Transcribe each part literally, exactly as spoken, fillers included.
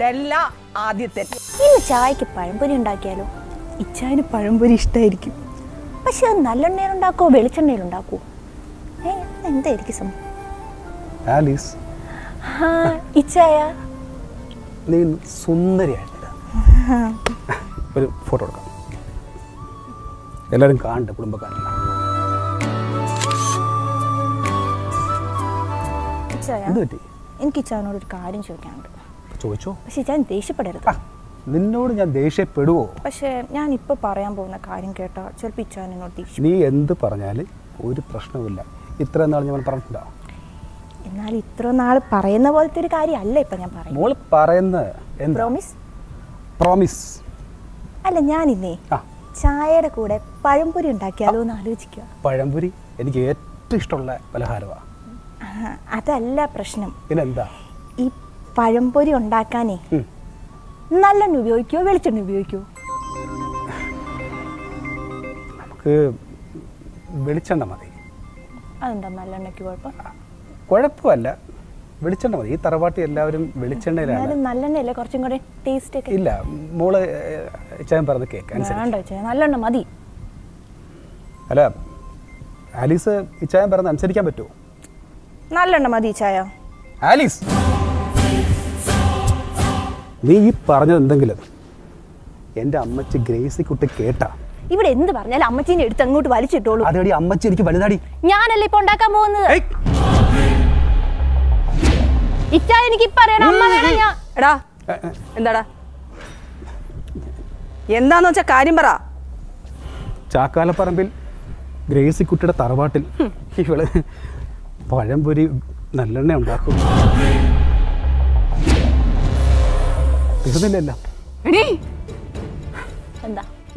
ഡെല്ല ആദ്യത്തെ. ഇനി ചായക്ക് പഴംപൊരി ഉണ്ടാക്കിയാലോ? ഇച്ചായന് പഴംപൊരി ഇഷ്ടമായിരിക്കും. പക്ഷെ അത് നല്ലെണ്ണയിലുണ്ടാക്കോ വെളിച്ചെണ്ണയിലുണ്ടാക്കോ? ഏ എന്തായിരിക്കും സംഭവം? ആലീസ് ഹാ ഇച്ചായ നീ സുന്ദരിയായിട്ടില്ല. ഒരു ഫോട്ടോ എടുക്കാം, എല്ലാവരും കാണട്ടെ, കുടുംബക്കാരെല്ലാം. എനിക്ക് ഇച്ചായനോടൊരു കാര്യം ചോദിക്കാനുണ്ട്. ചോദിച്ചോ. പക്ഷേ ഇച്ചായൻ ദേഷ്യപ്പെടരുത്. നിന്നോട് ഞാൻ ദേഷ്യപ്പെടുവോ? പക്ഷേ ഞാൻ ഇപ്പോൾ പറയാൻ പോകുന്ന കാര്യം കേട്ടാൽ ചിലപ്പോൾ ഇച്ചായൻ എന്നോട് ദേഷ്യം. നീ എന്ത് പറഞ്ഞാൽ ഒരു പ്രശ്നവുമില്ല. ഇത്ര നാൾ ഞാൻ പറഞ്ഞിട്ടുണ്ടോ? എന്നാൽ ഇത്ര നാൾ പറയുന്ന പോലത്തെ ഒരു കാര്യമല്ല ഇപ്പം ഞാൻ പറയുന്നത്. മോൾ പറയുന്നത് പ്രോമിസ് പ്രോമിസ് അല്ല. ഞാനിന്നേ ചായയുടെ കൂടെ പഴംപൊരി ഉണ്ടാക്കിയാലോ എന്ന് ആലോചിക്കുക. പഴംപൊരി എനിക്ക് ഏറ്റവും ഇഷ്ടമുള്ള പലഹാരമാണ്. അതല്ല പ്രശ്നം. പിന്നെന്താ? ഈ പഴംപൊരി ഉണ്ടാക്കാനേ നല്ലെണ്ണ ഉപയോഗിക്കോ വെളിച്ചെണ്ണ ഉപയോഗിക്കോ? നമുക്ക് വെളിച്ചെണ്ണ മതി. അതെന്താ നല്ലെണ്ണയ്ക്ക് കുഴപ്പം? കുഴപ്പമല്ല, വെളിച്ചെണ്ണ മതി. ഈ തറവാട്ടി എല്ലാവരും വെളിച്ചെണ്ണയിലാണ്. നല്ലെണ്ണയല്ലേ കുറച്ചും കൂടെ ടേസ്റ്റ് ഒക്കെ. ഇല്ല മോള് ചേൻ പറഞ്ഞ കേൾക്കാം, നല്ലെണ്ണ മതി. അല്ല ആലീസ് ഇച്ചായം പറഞ്ഞ അനുസരിക്കാൻ പറ്റുമോ? നല്ലെണ്ണ മതി ചായ. ആലീസ് നീ ഈ പറഞ്ഞതെന്തെങ്കിലും എൻ്റെ അമ്മച്ചി ഗ്രേസി കുട്ടി കേട്ടാ ഇവിടെ എന്ത് പറഞ്ഞാലും അമ്മച്ചീനെ എടുത്ത് അങ്ങോട്ട് വലിച്ചിട്ടോളൂ. അതേടി അമ്മച്ചി എനിക്ക് വലുതാടി. ഞാനല്ലേ ഇപ്പൊ ഉണ്ടാക്കാൻ പോകുന്നത്. ഇച്ചായ എനിക്ക് പറയണം അമ്മ വേണം ഞാൻ. എടാ എന്താടാ എന്താന്ന് വെച്ചാ കാര്യം പറ. ചാക്കാലപ്പറമ്പിൽ ഗ്രേസി കുട്ടിയുടെ തറവാട്ടിൽ ഇവള് പഴംപൊരി നല്ലെണ്ണ ഉണ്ടാക്കും.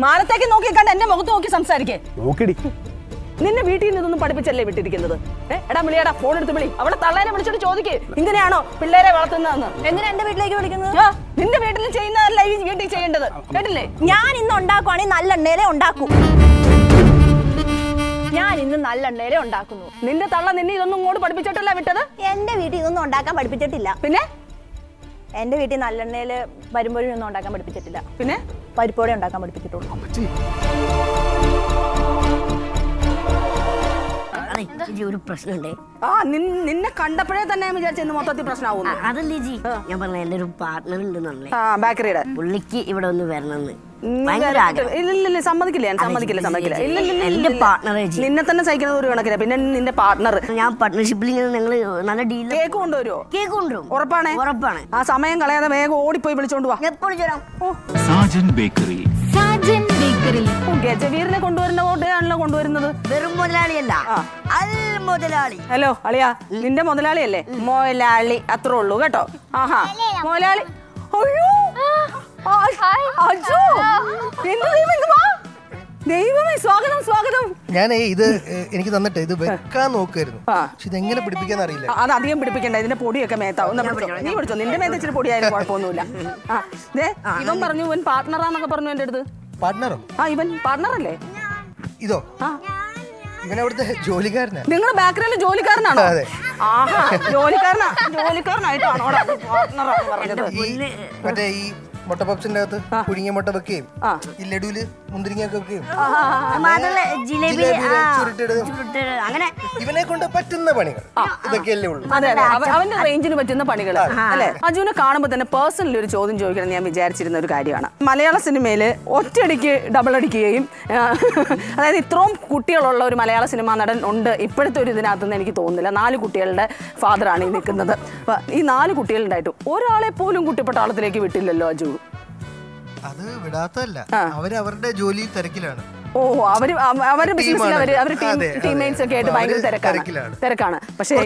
മാനത്തേക്ക് നോക്കി കണ്ട് എന്റെ മുഖത്ത് നോക്കി സംസാരിക്കേ. നോക്കിടി, നിന്നെ വീട്ടിൽ നിന്നൊന്നും പഠിപ്പിച്ചല്ലേ വിട്ടിരിക്കുന്നത്. എടാ വിളിയാടാ, ഫോൺ എടുത്ത് വിളി. അവിടെ തള്ളേനെ വിളിച്ചിട്ട് ചോദിക്കേ ഇങ്ങനെയാണോ പിള്ളേരെ വളർത്തുന്നതെന്ന്. എങ്ങനെ എന്റെ വീട്ടിലേക്ക് വിളിക്കുന്നത്? നിന്റെ വീട്ടിൽ ചെയ്യുന്നതല്ല ഈ വീട്ടിൽ ചെയ്യേണ്ടത്, കേട്ടില്ലേ? ഞാൻ ഇന്ന് ഉണ്ടാക്കുവാണെങ്കിൽ നല്ല എണ്ണയിലെ ഉണ്ടാക്കും. ഞാൻ ഇന്ന് നല്ല എണ്ണയിലെ ഉണ്ടാക്കുന്നു. നിന്റെ തള്ള നിന്നെ ഇതൊന്നും ഇങ്ങോട്ട് പഠിപ്പിച്ചിട്ടല്ല വിട്ടത്. എന്റെ വീട്ടിൽ ഇതൊന്നും ഉണ്ടാക്കാൻ പഠിപ്പിച്ചിട്ടില്ല. പിന്നെ എന്റെ വീട്ടിൽ നല്ലെണ്ണയിൽ വരുമ്പോഴും ഒന്നും ഉണ്ടാക്കാൻ പഠിപ്പിച്ചിട്ടില്ല. പിന്നെ പരിപ്പോടെ ഉണ്ടാക്കാൻ പഠിപ്പിച്ചിട്ടുള്ളൂ. നിന്നെ കണ്ടപ്പോഴേ തന്നെ വിചാരിച്ചു മൊത്തത്തിൽ പ്രശ്നമാവും. അതല്ലേ ജി ഞാൻ പറഞ്ഞ എന്റെ ഒരു പാർട്ണർ ഉണ്ടെന്നല്ലേ ബേക്കറിയുടെ, പുള്ളിക്ക് ഇവിടെ ഒന്ന് വരണമെന്ന്. ഇല്ലില്ല സമ്മതിക്കില്ല, ഞാൻ സമ്മതിക്കില്ല സമ്മതിക്കില്ല. എന്റെ പാർട്ണർ നിന്നെ തന്നെ സഹിക്കുന്നത് ഒരു കണക്കില്ല. പിന്നെ നിന്റെ പാർട്ണർ ഞാൻ പാർട്ണർഷിപ്പിൽ ഞങ്ങൾ നല്ല ഡീൽ. കേക്ക് കൊണ്ടുവരുമോ? കേക്ക് കൊണ്ടുവരും. ഉറപ്പാണേ? ഉറപ്പാണ്. ആ സമയം കളയാതെ വേഗം ഓടിപ്പോയി വിളിച്ചോണ്ട് വാ. എപ്പോഴും ചേരാം. Sajan bakery, Sajan bakery. ഗജവീറിനെ കൊണ്ടുവരുന്ന ഓട്ടയാണല്ലോ കൊണ്ടുവരുന്നത്. വെറും മുതലാളിയല്ല, അൽ മുതലാളി. ഹലോ അളിയാ, നിന്റെ മുതലാളിയല്ലേ? മുതലാളി അത്രേ ഉള്ളൂ കേട്ടോ. ആഹാ മുതലാളി. അയ്യോ ഞാനേ ഇത് എനിക്ക് തന്നിട്ട് ഇത് വെക്കാൻ നോക്കായിരുന്നു. പക്ഷെ ഇതെങ്ങനെ പിടിപ്പിക്കാന്ന് അറിയില്ല. അത് അധികം പിടിപ്പിക്കണ്ട, ഇതിന്റെ പൊടിയൊക്കെ മേത്താവും. നീ പിടിച്ചോ, നിന്റെ മേത്ത് ഇച്ചിരി പൊടിയായാലും കുഴപ്പമൊന്നുമില്ല. ഇവൻ പറഞ്ഞു ഇവൻ പാർട്ണറാന്നൊക്കെ പറഞ്ഞു എന്റെ അടുത്ത്. പാർട്ണറോ? ആ ഇവൻ പാർട്ണറല്ലേ? ഇതോ ഇവൻ അവിടുത്തെ ജോലിക്കാരനാ. നിങ്ങൾ ബേക്കറിയിലെ ജോലിക്കാരനാണോ? ആഹാ ജോലിക്കാരനാ, ജോലിക്കാരനായിട്ടാണോ പാർട്ണറാണ് പറഞ്ഞത്? മറ്റേ ഈ മുട്ട പപ്സിന്റെ അകത്ത് പുഴുങ്ങിയ മുട്ട വെക്കുകയും ഈ ലഡുവില് മുന്തിരിങ്ങ വെക്കുകയും അങ്ങനെ ഇവനെ കൊണ്ട് പറ്റുന്ന പണികൾ ഇതൊക്കെയല്ലേ ഉള്ളൂ. അവന്റെ റേഞ്ചിന് പറ്റുന്ന പണികൾ അല്ലെ? അജുവിനെ കാണുമ്പോ തന്നെ പേഴ്സണലി ഒരു ചോദ്യം ചോദിക്കണം ഞാൻ വിചാരിച്ചിരുന്ന ഒരു കാര്യമാണ്. മലയാള സിനിമയില് ഒറ്റയടിക്ക് ഡബിൾ അടിക്കുകയും, അതായത് ഇത്രയും കുട്ടികളുള്ള ഒരു മലയാള സിനിമാ നടൻ ഉണ്ട് ഇപ്പോഴത്തെ ഒരു ഇതിനകത്തുനിന്ന് എനിക്ക് തോന്നുന്നില്ല. നാല് കുട്ടികളുടെ ഫാദറാണ് ഈ നിൽക്കുന്നത്. ഈ നാല് കുട്ടികളുണ്ടായിട്ടും ഒരാളെ പോലും കുട്ടിപ്പട്ടാളത്തിലേക്ക് വിട്ടില്ലല്ലോ അജു. അത് വിടാത്തല്ല, അവര് അവരുടെ ജോലി തിരക്കിലാണ്. ഓ അവര് അവരുടെ തിരക്കാണ്. പക്ഷേ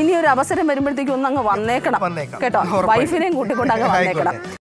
ഇനി ഒരു അവസരം വരുമ്പോഴത്തേക്കും ഒന്ന് അങ്ങ് വന്നേക്കണം കേട്ടോ, വൈഫിനെയും കൂട്ടിക്കൊണ്ട് അങ്ങ് വന്നേക്കണം.